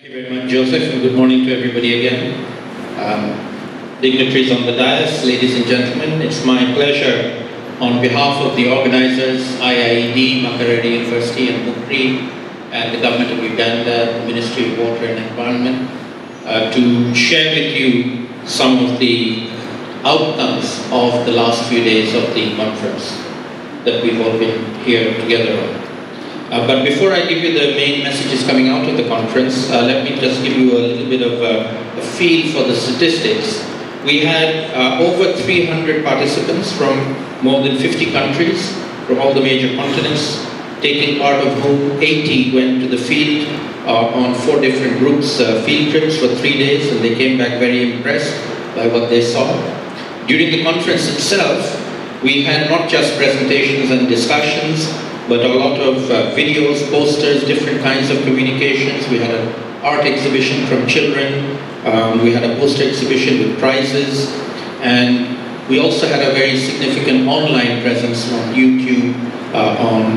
Thank you very much, Joseph, and good morning to everybody again. Dignitaries on the dais, ladies and gentlemen, it's my pleasure on behalf of the organizers, IIED, Makerere University and Bukri, and the Government of Uganda, the Ministry of Water and Environment, to share with you some of the outcomes of the last few days of the conference that we've all been here together on. But before I give you the main messages coming out of the conference, let me just give you a little bit of a feel for the statistics. We had over 300 participants from more than 50 countries, from all the major continents, taking part, of whom 80 went to the field on 4 different groups, field trips for 3 days, and they came back very impressed by what they saw. During the conference itself, we had not just presentations and discussions, but a lot of videos, posters, different kinds of communications. We had an art exhibition from children. We had a poster exhibition with prizes. And we also had a very significant online presence on YouTube, on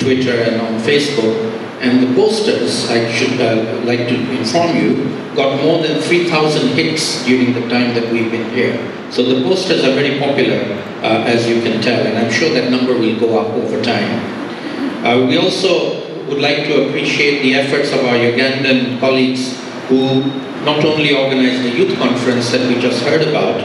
Twitter and on Facebook. And the posters, I should like to inform you, got more than 3,000 hits during the time that we've been here. So the posters are very popular, as you can tell, and I'm sure that number will go up over time. We also would like to appreciate the efforts of our Ugandan colleagues who not only organized the youth conference that we just heard about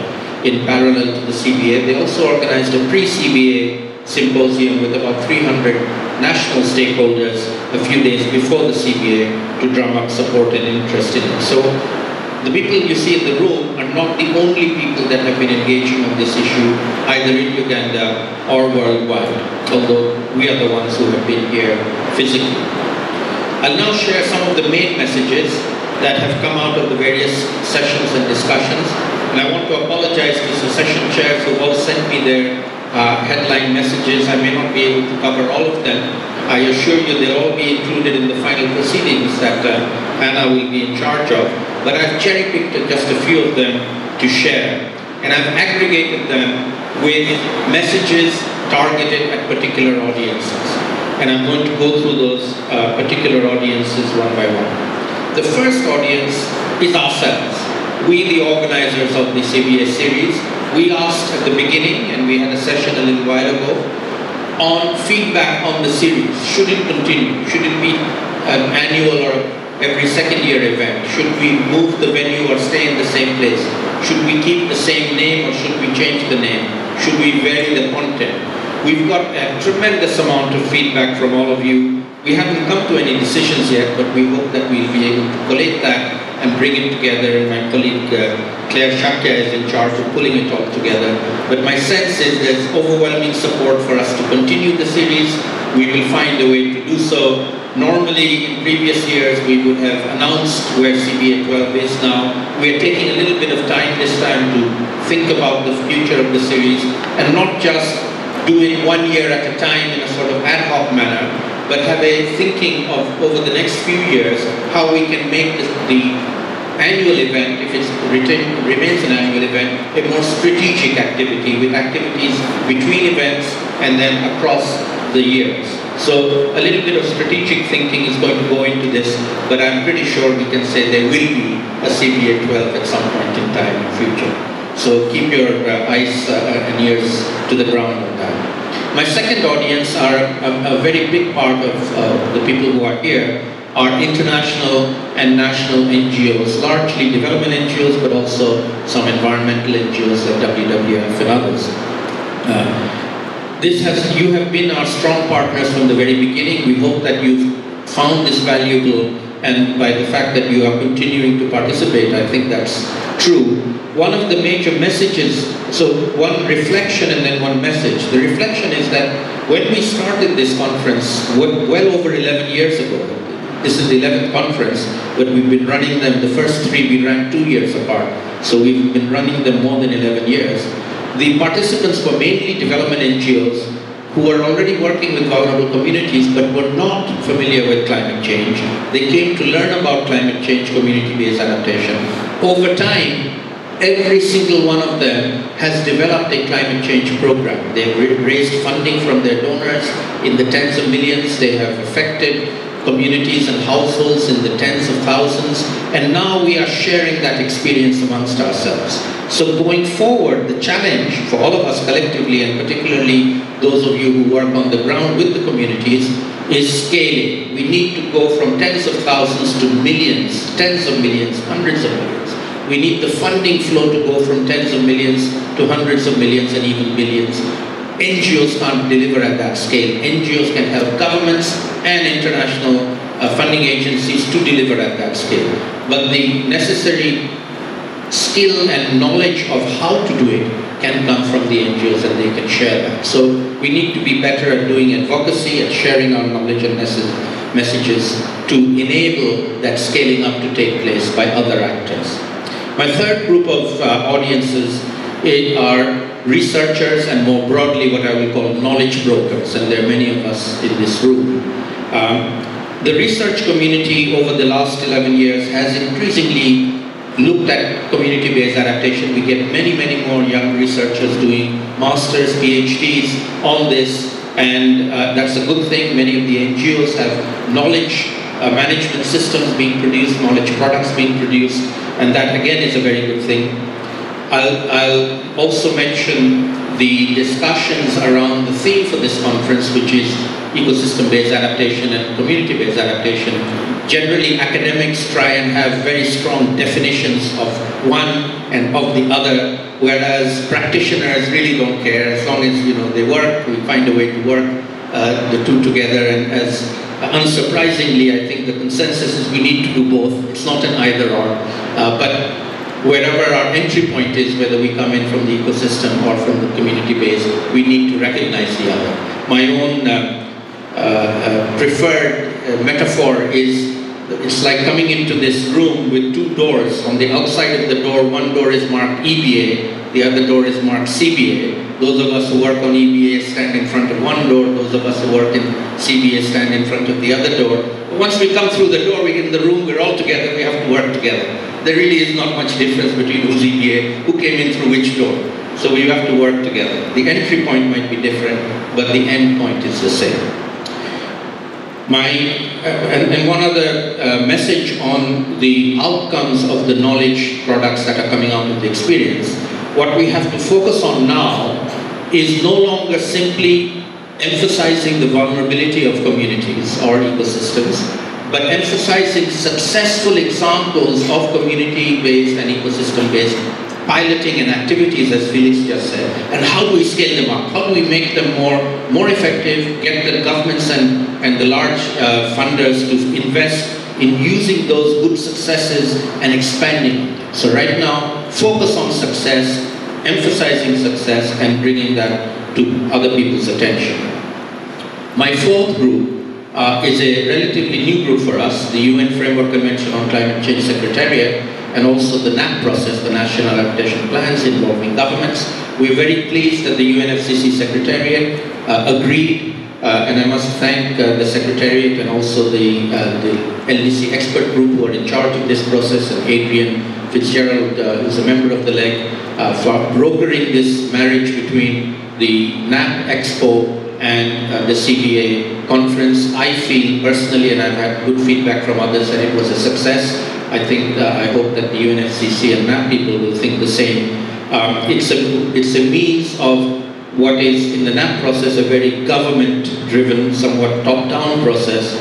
in parallel to the CBA, they also organized a pre-CBA symposium with about 300 national stakeholders a few days before the CBA to drum up support and interest in it. So the people you see in the room are not the only people that have been engaging on this issue, either in Uganda or worldwide, although we are the ones who have been here physically. I'll now share some of the main messages that have come out of the various sessions and discussions, and I want to apologize to the session chairs who all sent me their headline messages. I may not be able to cover all of them. I assure you they'll all be included in the final proceedings that Anna will be in charge of. But I've cherry-picked just a few of them to share. And I've aggregated them with messages targeted at particular audiences. And I'm going to go through those particular audiences one by one. The first audience is ourselves. We, the organizers of the CBA series, we asked at the beginning, and we had a session a little while ago, on feedback on the series. Should it continue? Should it be an annual or every second year event? Should we move the venue or stay in the same place? Should we keep the same name or should we change the name? Should we vary the content? We've got a tremendous amount of feedback from all of you. We haven't come to any decisions yet, but we hope that we'll be able to collate that and bring it together. And my colleague Claire Shakya is in charge of pulling it all together. But my sense is there's overwhelming support for us to continue the series. We will find a way to do so. Normally, in previous years, we would have announced where CBA 12 is now. We're taking a little bit of time this time to think about the future of the series and not just do it one year at a time in a sort of ad hoc manner, but have a thinking of over the next few years how we can make the annual event, if it remains an annual event, a more strategic activity with activities between events and then across the years. So a little bit of strategic thinking is going to go into this, but I'm pretty sure we can say there will be a CBA 12 at some point in time in the future. So keep your eyes and ears to the ground on that. My second audience are a very big part of the people who are here are international and national NGOs, largely development NGOs, but also some environmental NGOs like WWF and others. You have been our strong partners from the very beginning. We hope that you've found this valuable, and by the fact that you are continuing to participate, I think that's true. One of the major messages, so one reflection and then one message. The reflection is that when we started this conference well over 11 years ago, this is the 11th conference, but we've been running them, the first 3 we ran 2 years apart, so we've been running them more than 11 years. The participants were mainly development NGOs who were already working with vulnerable communities but were not familiar with climate change. They came to learn about climate change, community-based adaptation. Over time, every single one of them has developed a climate change program. They've raised funding from their donors in the tens of millions. They have affected communities and households in the tens of thousands, and now we are sharing that experience amongst ourselves. So going forward, the challenge for all of us collectively, and particularly those of you who work on the ground with the communities, is scaling. We need to go from tens of thousands to millions, tens of millions, hundreds of millions. We need the funding flow to go from tens of millions to hundreds of millions and even billions. NGOs can't deliver at that scale. NGOs can help governments and international funding agencies to deliver at that scale. But the necessary skill and knowledge of how to do it can come from the NGOs, and they can share that. So we need to be better at doing advocacy, at sharing our knowledge and messages to enable that scaling up to take place by other actors. My third group of audiences are researchers, and more broadly what I will call knowledge brokers, and there are many of us in this room. The research community over the last 11 years has increasingly looked at community-based adaptation. We get many, many more young researchers doing masters, PhDs on this, and that's a good thing. Many of the NGOs have knowledge management systems being produced, knowledge products being produced, and that again is a very good thing. I'll also mention the discussions around the theme for this conference, which is ecosystem-based adaptation and community-based adaptation. Generally, academics try and have very strong definitions of one and of the other, whereas practitioners really don't care. As long as, you know, they work, we find a way to work the two together. And as unsurprisingly, I think the consensus is we need to do both. It's not an either-or, but wherever our entry point is, whether we come in from the ecosystem or from the community base, we need to recognize the other. My own preferred metaphor is, it's like coming into this room with two doors. On the outside of the door, one door is marked EBA, the other door is marked CBA. Those of us who work on EBA stand in front of one door, those of us who work in CBA stand in front of the other door. But once we come through the door, we're in the room, we're all together, we have to work together. There really is not much difference between who's EBA, who came in through which door. So we have to work together. The entry point might be different, but the end point is the same. And one other message on the outcomes of the knowledge products that are coming out of the experience. What we have to focus on now is no longer simply emphasizing the vulnerability of communities or ecosystems, but emphasizing successful examples of community-based and ecosystem-based piloting and activities, as Felix just said, and how do we scale them up? How do we make them more effective, get the governments and the large funders to invest in using those good successes and expanding? So right now, focus on success, emphasizing success, and bringing that to other people's attention. My fourth group is a relatively new group for us, the UN Framework Convention on Climate Change Secretariat, and also the NAP process, the National Adaptation Plans involving governments. We're very pleased that the UNFCCC Secretariat agreed, and I must thank the Secretariat and also the LDC expert group who are in charge of this process, and Adrian Fitzgerald, who's a member of the LAC, for brokering this marriage between the NAP Expo and the CBA conference. I feel personally, and I've had good feedback from others, that it was a success. I think, I hope that the UNFCCC and NAP people will think the same. It's a means of what is in the NAP process a very government-driven, somewhat top-down process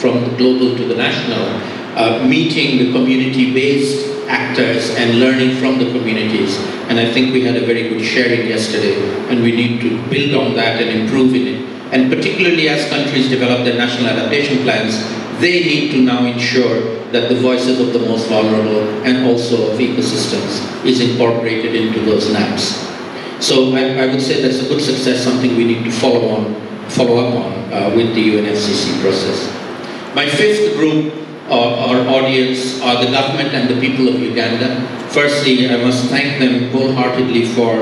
from the global to the national, meeting the community-based actors and learning from the communities. And I think we had a very good sharing yesterday, and we need to build on that and improve in it. And particularly as countries develop their national adaptation plans, they need to now ensure that the voices of the most vulnerable and also of ecosystems is incorporated into those NAPs. So I would say that's a good success, something we need to follow up on with the UNFCCC process. My fifth group, our audience, are the government and the people of Uganda. Firstly, I must thank them wholeheartedly for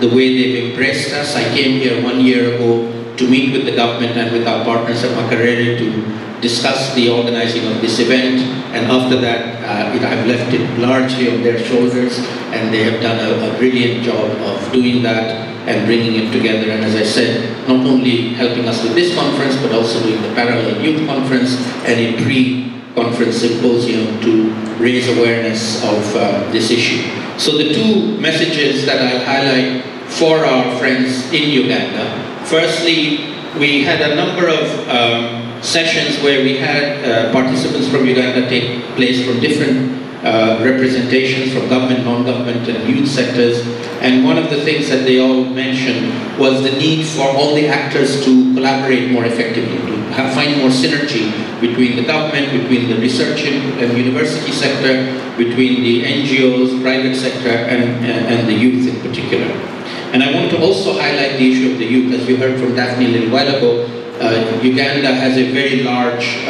the way they've embraced us. I came here 1 year ago to meet with the government and with our partners at Makerere to discuss the organizing of this event. And after that, I've left it largely on their shoulders, and they have done a brilliant job of doing that. and bringing it together, and as I said, not only helping us with this conference but also doing the parallel youth conference and a pre-conference symposium to raise awareness of this issue. So the two messages that I'll highlight for our friends in Uganda. Firstly, we had a number of sessions where we had participants from Uganda take place from different representations from government, non-government and youth sectors, and one of the things that they all mentioned was the need for all the actors to collaborate more effectively, to find more synergy between the government, between the research and university sector, between the NGOs, private sector and the youth in particular. And I want to also highlight the issue of the youth. As you heard from Daphne a little while ago, Uganda has a very large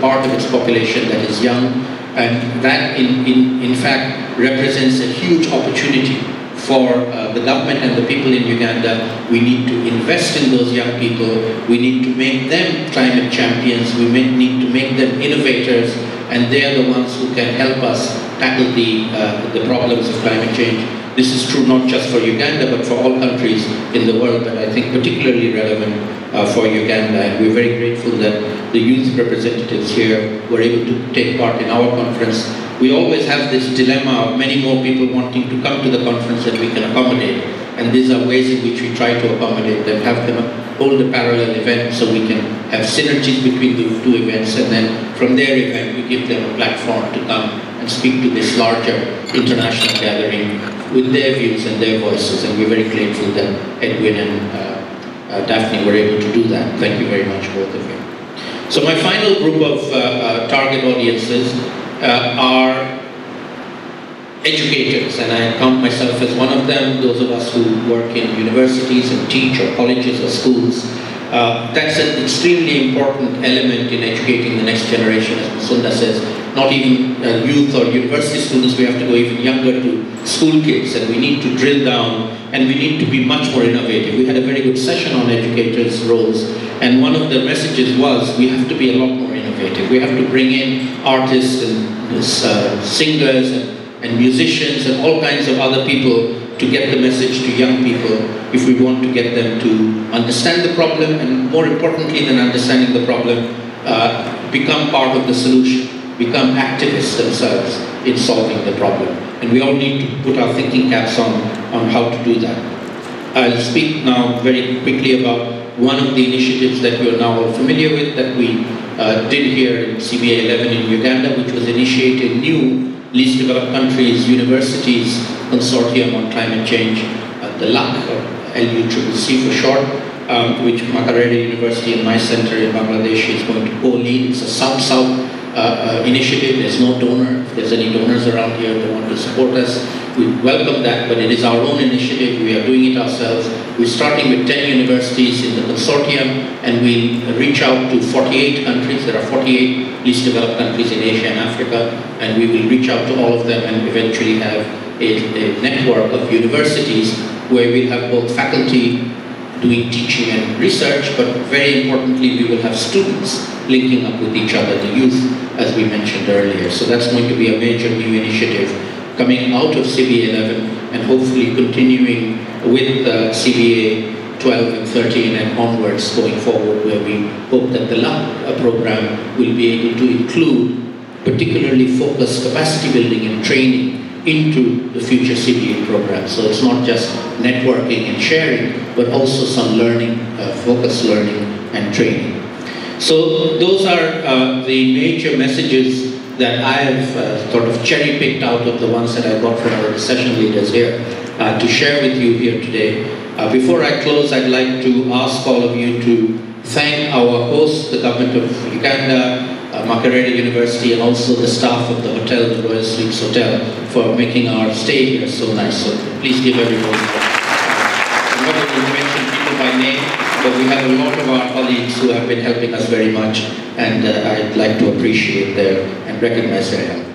part of its population that is young, and that in fact represents a huge opportunity for the government and the people in Uganda. We need to invest in those young people, we need to make them climate champions, we need to make them innovators, and they are the ones who can help us tackle the problems of climate change. This is true not just for Uganda, but for all countries in the world, but I think particularly relevant for Uganda. And we're very grateful that the youth representatives here were able to take part in our conference. We always have this dilemma of many more people wanting to come to the conference than we can accommodate. And these are ways in which we try to accommodate them, have them hold a parallel event so we can have synergies between the two events, and then from their event we give them a platform to come and speak to this larger international gathering with their views and their voices, and we're very grateful that Edwin and Daphne were able to do that. Thank you very much, both of you. So my final group of target audiences are educators, and I count myself as one of them, those of us who work in universities and teach, or colleges or schools. That's an extremely important element in educating the next generation, as Masunda says. Not even youth or university students, we have to go even younger to school kids, and we need to drill down and we need to be much more innovative. We had a very good session on educators' roles, and one of the messages was we have to be a lot more innovative. We have to bring in artists and singers and musicians and all kinds of other people to get the message to young people if we want to get them to understand the problem, and more importantly than understanding the problem, become part of the solution, become activists themselves in solving the problem. And we all need to put our thinking caps on how to do that. I'll speak now very quickly about one of the initiatives that you are now all familiar with that we did here in CBA 11 in Uganda, which was initiated new Least Developed Countries Universities Consortium on Climate Change, the LAC, or LUCC for short, which Makerere University and my center in Bangladesh is going to co-lead. It's a South-South initiative. There's no donor. If there's any donors around here that want to support us, we welcome that, but it is our own initiative. We are doing it ourselves. We're starting with 10 universities in the consortium, and we'll reach out to 48 countries. There are 48 least developed countries in Asia and Africa, and we will reach out to all of them and eventually have a network of universities where we have both faculty doing teaching and research, but very importantly, we will have students linking up with each other, the youth, as we mentioned earlier. So that's going to be a major new initiative coming out of CBA 11 and hopefully continuing with CBA 12 and 13 and onwards going forward, where we hope that the LAC program will be able to include particularly focused capacity building and training into the future CBA program. So it's not just networking and sharing, but also some learning, focused learning and training. So those are the major messages that I have sort of cherry-picked out of the ones that I got from our session leaders here to share with you here today. Before I close, I'd like to ask all of you to thank our host, the government of Uganda, Makerere University, and also the staff of the hotel, the Royal Suites Hotel, for making our stay here so nice. So please give everyone a round. I'm not going to mention people by name, but we have a lot of our colleagues who have been helping us very much, and I'd like to appreciate their and recognize their help.